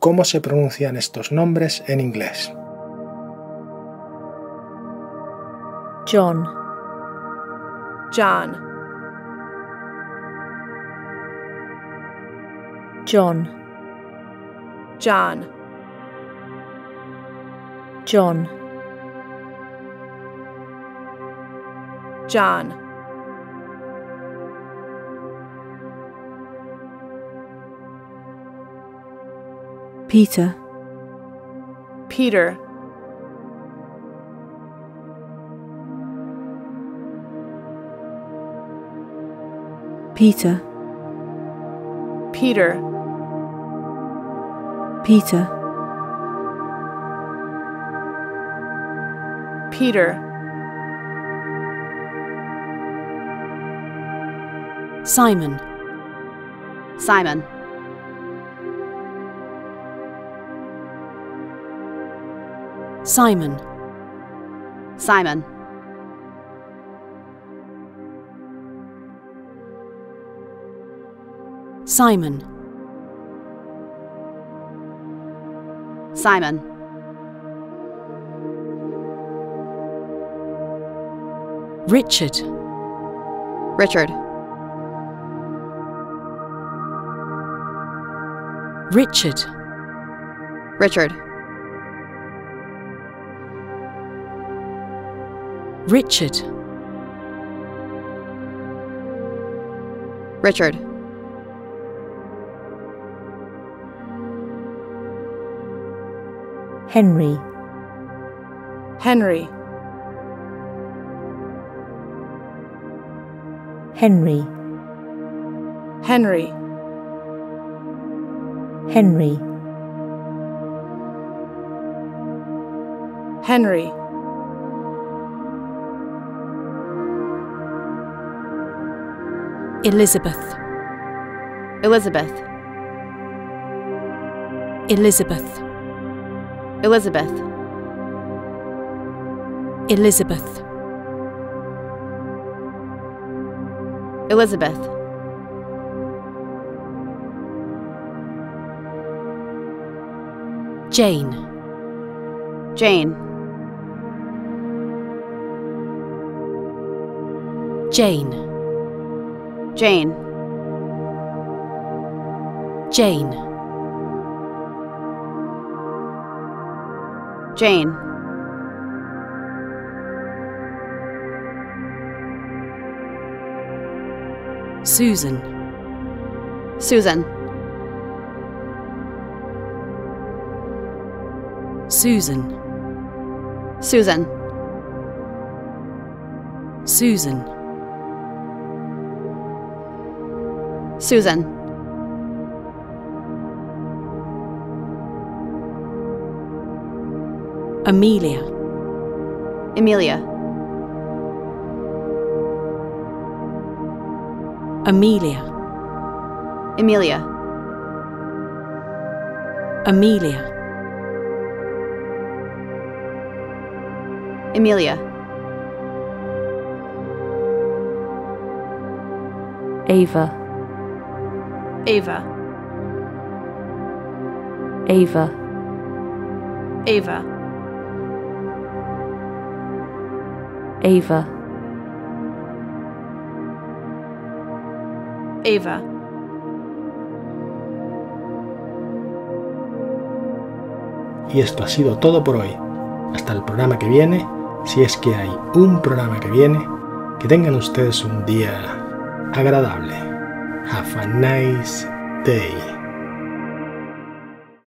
cómo se pronuncian estos nombres en inglés. John, John, John, John, John, John. Peter, Peter, Peter, Peter, Peter, Peter. Simon, Simon, Simon, Simon. Simon, Simon, Richard, Richard, Richard, Richard, Richard, Richard. Henry, Henry, Henry, Henry, Henry, Henry. Elizabeth, Elizabeth, Elizabeth, Elizabeth, Elizabeth, Elizabeth. Jane, Jane, Jane, Jane, Jane, Jane. Susan, Susan, Susan, Susan, Susan, Susan. Amelia, Amelia, Amelia, Amelia, Amelia, Amelia. Ava, Ava, Ava, Ava, Ava, Ava. Y esto ha sido todo por hoy. Hasta el programa que viene, si es que hay un programa que viene, que tengan ustedes un día agradable. Have a nice day.